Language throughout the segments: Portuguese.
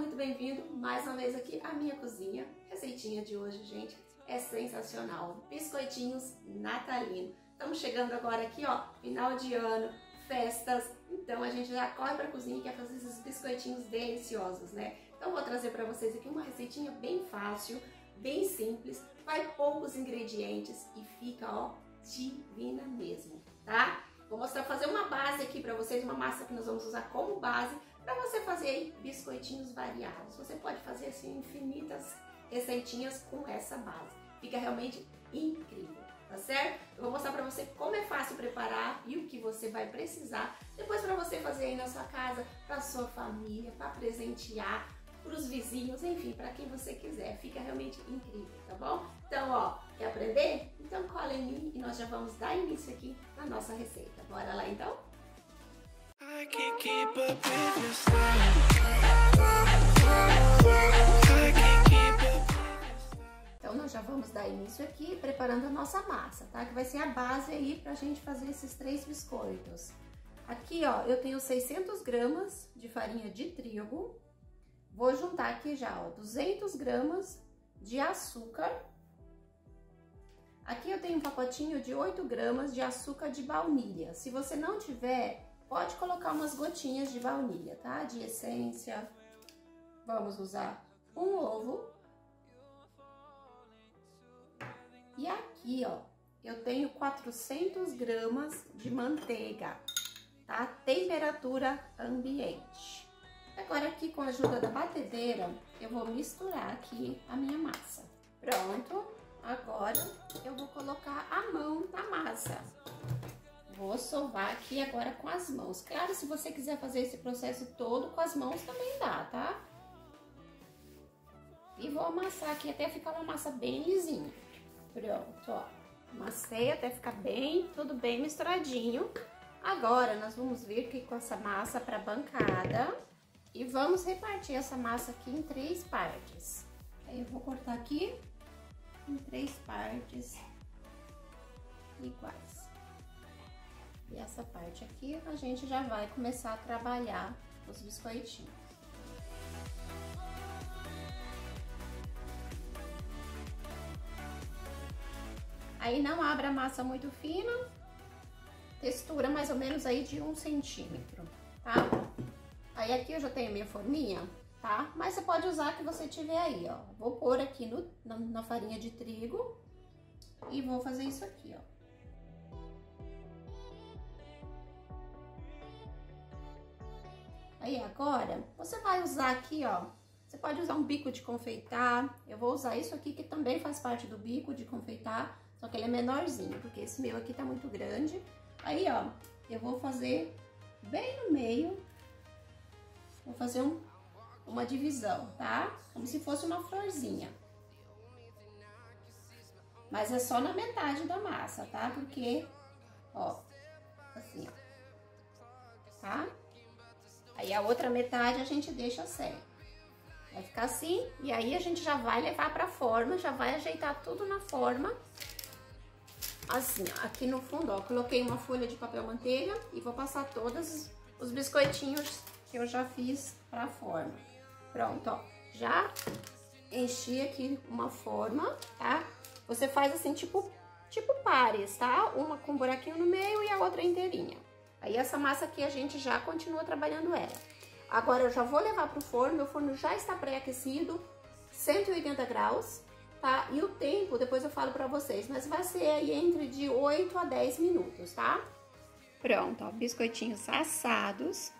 muito bem-vindo mais uma vez aqui à minha cozinha. Receitinha de hoje, gente, é sensacional. Biscoitinhos natalino. Estamos chegando agora aqui, ó, final de ano, festas. Então a gente já corre para a cozinha e quer fazer esses biscoitinhos deliciosos, né? Então vou trazer para vocês aqui uma receitinha bem fácil, bem simples, vai poucos ingredientes e fica, ó, divina mesmo, tá? Vou mostrar, fazer uma base aqui para vocês, uma massa que nós vamos usar como base para você fazer aí biscoitinhos variados. Você pode fazer assim infinitas receitinhas com essa base. Fica realmente incrível, tá certo? Eu vou mostrar para você como é fácil preparar e o que você vai precisar depois para você fazer aí na sua casa, para sua família, para presentear, para os vizinhos, enfim, para quem você quiser. Fica realmente incrível, tá bom? Então, ó, quer aprender? Então cola em mim e nós já vamos dar início aqui na nossa receita. Bora lá, então? Então nós já vamos dar início aqui preparando a nossa massa, tá? Que vai ser a base aí pra gente fazer esses três biscoitos. Aqui, ó, eu tenho 600 gramas de farinha de trigo. Vou juntar aqui já, ó, 200 gramas de açúcar. Aqui eu tenho um pacotinho de 8 gramas de açúcar de baunilha. Se você não tiver, pode colocar umas gotinhas de baunilha, tá? De essência. Vamos usar um ovo. E aqui, ó, eu tenho 400 gramas de manteiga, tá? Temperatura ambiente. Agora aqui, com a ajuda da batedeira, eu vou misturar aqui a minha massa. Pronto, agora eu vou colocar a mão na massa. Vou sovar aqui agora com as mãos. Claro, se você quiser fazer esse processo todo com as mãos também dá, tá? E vou amassar aqui até ficar uma massa bem lisinha. Pronto, ó. Amassei até ficar bem, tudo bem misturadinho. Agora nós vamos vir aqui com essa massa para a bancada. E vamos repartir essa massa aqui em 3 partes. Aí eu vou cortar aqui em 3 partes iguais. E essa parte aqui a gente já vai começar a trabalhar os biscoitinhos. Aí não abra a massa muito fina, textura mais ou menos aí de 1 centímetro, tá? Aí aqui eu já tenho minha forminha, tá? Mas você pode usar a que você tiver aí, ó. Vou pôr aqui na farinha de trigo e vou fazer isso aqui, ó. Aí agora, você vai usar aqui, ó, você pode usar um bico de confeitar. Eu vou usar isso aqui que também faz parte do bico de confeitar, só que ele é menorzinho, porque esse meu aqui tá muito grande. Aí, ó, eu vou fazer bem no meio. Vou fazer uma divisão, tá? Como se fosse uma florzinha. Mas é só na metade da massa, tá? Porque, ó, assim, ó, tá? Aí a outra metade a gente deixa seca. Vai ficar assim, e aí a gente já vai levar pra forma, já vai ajeitar tudo na forma. Assim, ó, aqui no fundo, ó, coloquei uma folha de papel manteiga e vou passar todos os biscoitinhos que eu já fiz pra forma. Pronto, ó, já enchi aqui uma forma, tá? Você faz assim, tipo pares, tá? Uma com um buraquinho no meio e a outra inteirinha. Aí essa massa aqui a gente já continua trabalhando ela. Agora eu já vou levar pro forno, meu forno já está pré-aquecido, 180 graus, tá? E o tempo, depois eu falo pra vocês, mas vai ser aí entre de 8 a 10 minutos, tá? Pronto, ó, biscoitinhos assados.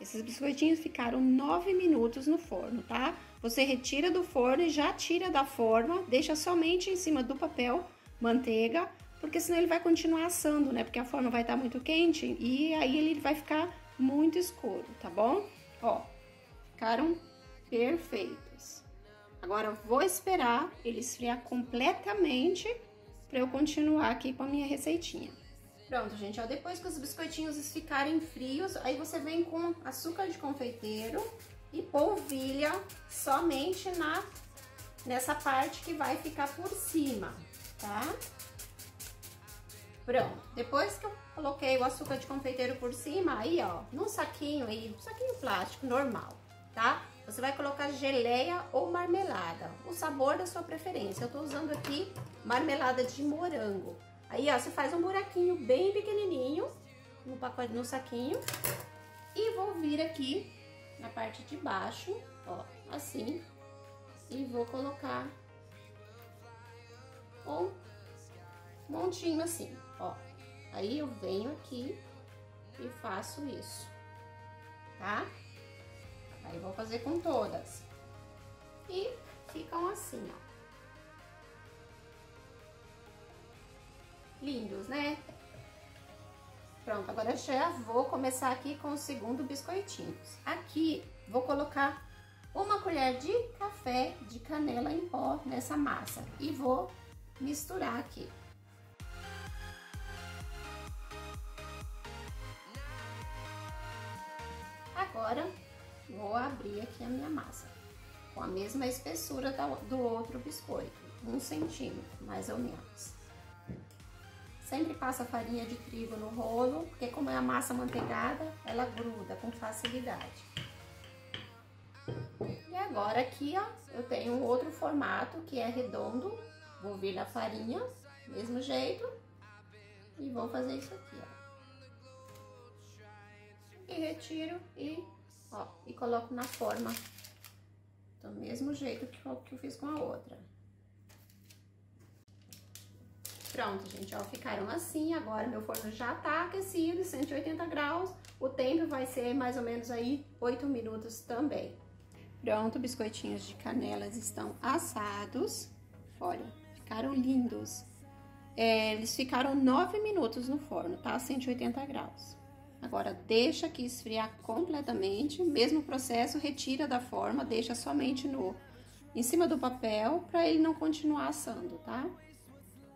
Esses biscoitinhos ficaram 9 minutos no forno, tá? Você retira do forno e já tira da forma, deixa somente em cima do papel manteiga, porque senão ele vai continuar assando, né? Porque a forma vai estar muito quente e aí ele vai ficar muito escuro, tá bom? Ó, ficaram perfeitos. Agora eu vou esperar ele esfriar completamente para eu continuar aqui com a minha receitinha. Pronto, gente, ó, depois que os biscoitinhos ficarem frios, aí você vem com açúcar de confeiteiro e polvilha somente nessa parte que vai ficar por cima, tá? Pronto, depois que eu coloquei o açúcar de confeiteiro por cima, aí, ó, num saquinho plástico normal, tá? Você vai colocar geleia ou marmelada, o sabor da sua preferência. Eu tô usando aqui marmelada de morango. Aí, ó, você faz um buraquinho bem pequenininho no pacote, no saquinho, e vou vir aqui na parte de baixo, ó, assim, e vou colocar um montinho assim, ó. Aí eu venho aqui e faço isso, tá? Aí vou fazer com todas. E ficam assim, ó. Lindos, né? Pronto, agora já vou começar aqui com o segundo biscoitinho. Aqui vou colocar uma colher de café de canela em pó nessa massa e vou misturar aqui. Agora vou abrir aqui a minha massa com a mesma espessura do outro biscoito, 1 centímetro mais ou menos. Sempre passa farinha de trigo no rolo, porque como é a massa manteigada, ela gruda com facilidade. E agora aqui, ó, eu tenho um outro formato que é redondo. Vou vir na farinha, mesmo jeito, e vou fazer isso aqui, ó. E retiro e, ó, e coloco na forma do mesmo jeito que eu fiz com a outra. Pronto, gente, ó, ficaram assim. Agora meu forno já tá aquecido, 180 graus. O tempo vai ser mais ou menos aí 8 minutos também. Pronto, biscoitinhos de canelas estão assados. Olha, ficaram lindos. É, eles ficaram 9 minutos no forno, tá? 180 graus. Agora deixa aqui esfriar completamente. Mesmo processo, retira da forma, deixa somente no em cima do papel para ele não continuar assando, tá?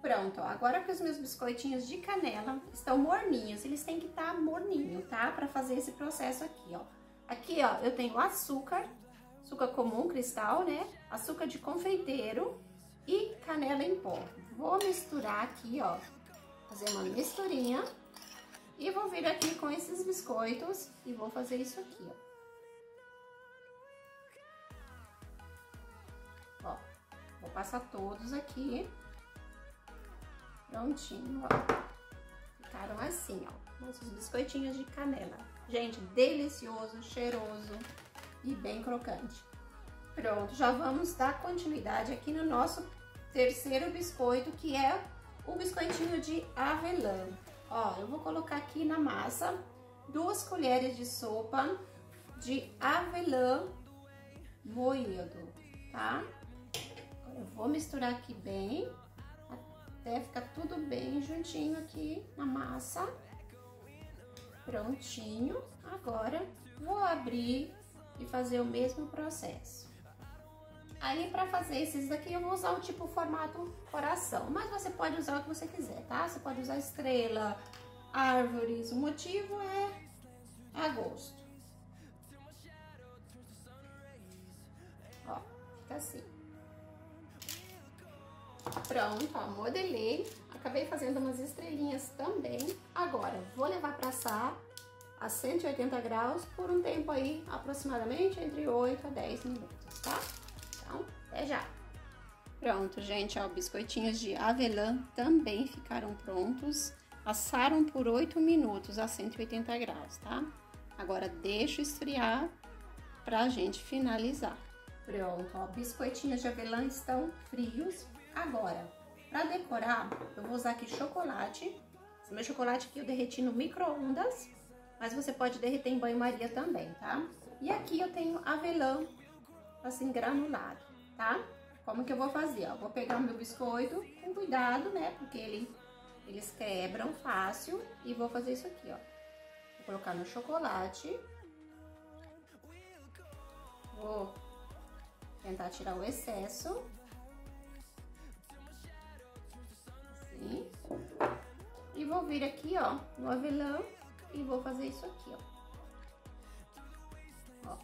Pronto, ó, agora que os meus biscoitinhos de canela estão morninhos, eles têm que estar morninho, tá? Para fazer esse processo aqui, ó. Aqui, ó, eu tenho açúcar, açúcar comum, cristal, né? Açúcar de confeiteiro e canela em pó. Vou misturar aqui, ó, fazer uma misturinha e vou vir aqui com esses biscoitos e vou fazer isso aqui, ó. Ó, vou passar todos aqui. Prontinho, ó. Ficaram assim, ó. Nossos biscoitinhos de canela. Gente, delicioso, cheiroso e bem crocante. Pronto, já vamos dar continuidade aqui no nosso terceiro biscoito, que é o biscoitinho de avelã. Ó, eu vou colocar aqui na massa 2 colheres de sopa de avelã moído, tá? Agora eu vou misturar aqui bem. Até ficar tudo bem juntinho aqui na massa. Prontinho. Agora vou abrir e fazer o mesmo processo. Aí, para fazer esses daqui, eu vou usar o tipo formato coração, mas você pode usar o que você quiser, tá? Você pode usar estrela, árvores, o motivo é a gosto. Ó, fica assim. Pronto, ó, modelei, acabei fazendo umas estrelinhas também. Agora, vou levar para assar a 180 graus por um tempo aí, aproximadamente entre 8 a 10 minutos, tá? Então, até já! Pronto, gente, ó, biscoitinhos de avelã também ficaram prontos. Assaram por 8 minutos a 180 graus, tá? Agora, deixo esfriar pra gente finalizar. Pronto, ó, biscoitinhos de avelã estão frios. Agora, para decorar, eu vou usar aqui chocolate. Esse meu chocolate aqui eu derreti no micro-ondas, mas você pode derreter em banho-maria também, tá? E aqui eu tenho avelã, assim, granulado, tá? Como que eu vou fazer? Ó, vou pegar o meu biscoito com cuidado, né? Porque eles quebram fácil. E vou fazer isso aqui, ó. Vou colocar no chocolate. Vou tentar tirar o excesso. E vou vir aqui, ó, no avelã e vou fazer isso aqui, ó. Ó.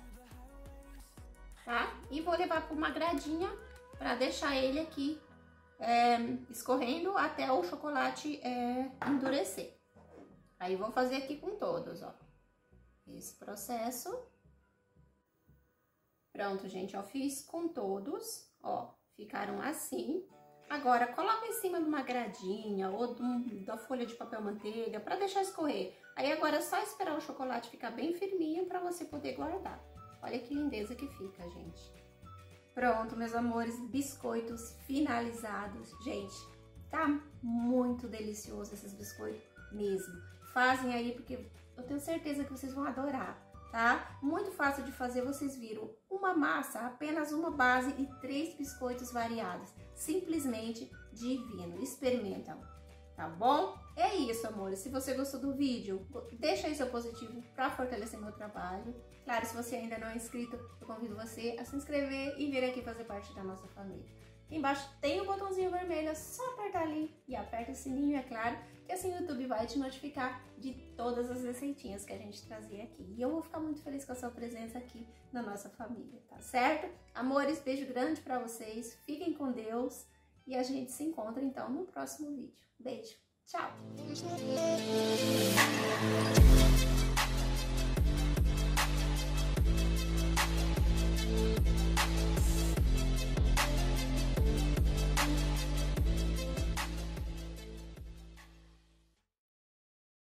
Tá? E vou levar para uma gradinha para deixar ele aqui escorrendo até o chocolate endurecer. Aí vou fazer aqui com todos, ó. Esse processo. Pronto, gente, ó, fiz com todos, ó, ficaram assim. Agora, coloca em cima de uma gradinha ou da folha de papel manteiga para deixar escorrer. Aí agora é só esperar o chocolate ficar bem firminho para você poder guardar. Olha que lindeza que fica, gente. Pronto, meus amores, biscoitos finalizados. Gente, tá muito delicioso esses biscoitos mesmo. Fazem aí porque eu tenho certeza que vocês vão adorar, tá? Muito fácil de fazer, vocês viram. Uma massa, apenas uma base e 3 biscoitos variados. Simplesmente divino. Experimentam, tá bom? É isso, amores. Se você gostou do vídeo, deixa aí seu positivo para fortalecer meu trabalho. Claro, se você ainda não é inscrito, eu convido você a se inscrever e vir aqui fazer parte da nossa família. Aqui embaixo tem um botãozinho vermelho, é só apertar ali e aperta o sininho, é claro, que assim o YouTube vai te notificar de todas as receitinhas que a gente trazia aqui. E eu vou ficar muito feliz com a sua presença aqui na nossa família, tá certo? Amores, beijo grande pra vocês, fiquem com Deus e a gente se encontra então no próximo vídeo. Beijo, tchau!